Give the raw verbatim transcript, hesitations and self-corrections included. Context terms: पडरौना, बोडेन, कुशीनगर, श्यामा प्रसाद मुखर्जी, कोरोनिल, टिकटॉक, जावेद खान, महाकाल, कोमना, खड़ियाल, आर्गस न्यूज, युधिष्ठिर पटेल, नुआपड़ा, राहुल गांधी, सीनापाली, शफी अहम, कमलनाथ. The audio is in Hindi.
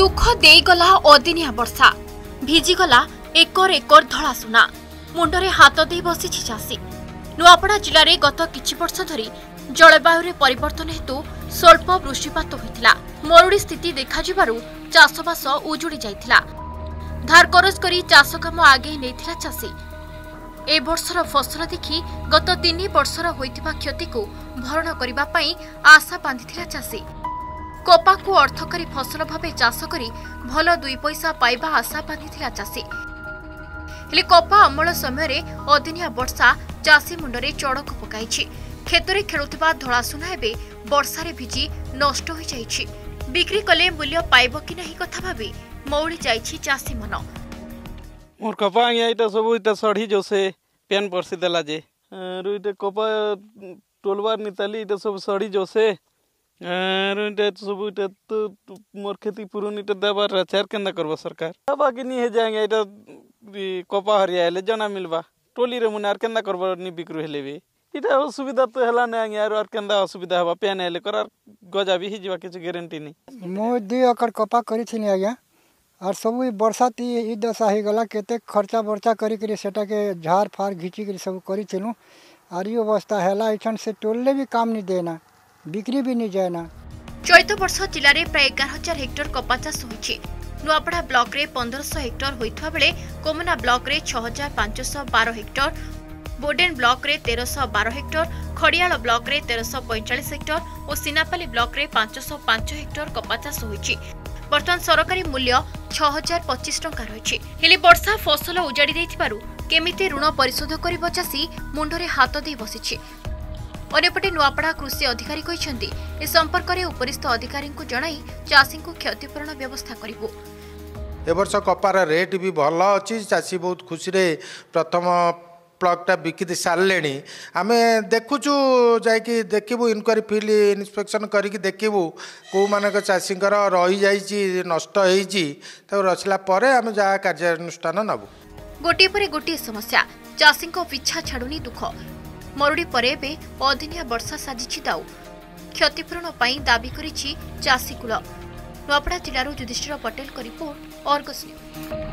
दुख देगला अदिनिया वर्षा भिजिगला एकर एकर धला सुना मुंडरे हाथ दे बसिछि चासी। नुआपड़ा जिले में गत किछि वर्ष धरी जलवायु परिवर्तन हेतु स्वल्प वृष्टिपात होइतिला। मरुड़ी स्थिति देखा जिबारु चाषबास उजुड़ी जाइतिला। धार करज करी चाष काम आगे नेथिला चासी। ए वर्षर फसल देखि गत तीन वर्षर होइतिबा क्षतिको भरण करिबा पई आशा बांधिथिला चासी। कोपाकू अर्थकारी फसल भावे चाष करी भल दुई पैसा पाइबा आशा बांधिथिला चासी। हेले कोपा अमल समय अदिनिया वर्षा चासी मुंडरे चड़क पकाइछि। खेतरे खेलुथिबा धला सुना एबे वर्षारे भिजी नष्ट होई जाइछि। बिक्री कले मूल्य पाइब कि नाही कथा भाबी मौली जाइछि चासी मन। मोर कोपा आइता सब इता सड़ी जोसे पेन परसी देला जे रुइते कोपा टोलवार निताली इता सब सड़ी जोसे रुइते सब इता तो मोर खेती पुरुनी इता दबार आचार केंदा करबो सरकार दबा कि नहीं जाएंगे इता कोपा हरिया ले जना मिलबा टोली रे मुनार केंदा करबो नि बिक्रू हेले भी इता असुविधा तो हला नै यार और केंदा असुविधा हवा पेन हेले कर गजा भी हिजवा किछ गारंटी नहीं। मोदी अकर कोपा करी छिन आया और सब बरसाती ई दशा हो गला केते खर्चा बर्चा करी करी सेटा के झाड़ फाड़ घिची करी सब करी चलूँ और ये अवस्था है ऐसा से टोलने भी काम नहीं देना बिक्री भी नहीं जाना। चलित वर्ष जिले में प्राय एगार हजार हेक्टर कपा चाष होइछि। नुआपड़ा ब्लॉक रे पंद्रह सौ हेक्टर होइथवा बेले कोमना ब्लॉक रे छह हजार पांच सौ बारह हेक्टर, बोडेन ब्लॉक रे तेरह सौ बारह हेक्टर, खड़ियाल ब्लॉक रे तेरह सौ पैंतालीस हेक्टर और सीनापाली ब्लॉक रे पांच सौ पांच हेक्टर कपा चाष होइछि। बर्तमान सरकारी मूल्य छह हजार पचीस टंका रही। हेले वर्षा फसल उजाड़ी देथिबारु केमिते ऋण परिशोध करिबो चासी मुंडरे हाथ दे बसिछि। अनेपटे नुआपड़ा कृषि अधिकारी कहिसेंती ए संपर्क रे उपरिस्थ अधिकारी को जणाई चासी को क्षतिपूरण व्यवस्था करिवो। ए वर्ष कपार रेट भी भल अछि। चासी बहुत खुशी रे प्रथम प्लगटा बिकी सारे आम देखुचु जा देखू इनक्वारी फिल्ड इन्स्पेक्शन करके देखू कौ मानक चाषी रही जा नष्ट रचला आम जहाँ कार्यानुष्ठान नबू। गोटे पर गोटे समस्या चाषी को पिछा छाड़ुनी दुख। मरुड़ी पर अदिनिया वर्षा साजिछि दाऊ। क्षतिपूरण पाई दाबी करिछि चाषी कुल। नुआपड़ा जिलूर युधिष्ठिर पटेल report आर्गस न्यूज।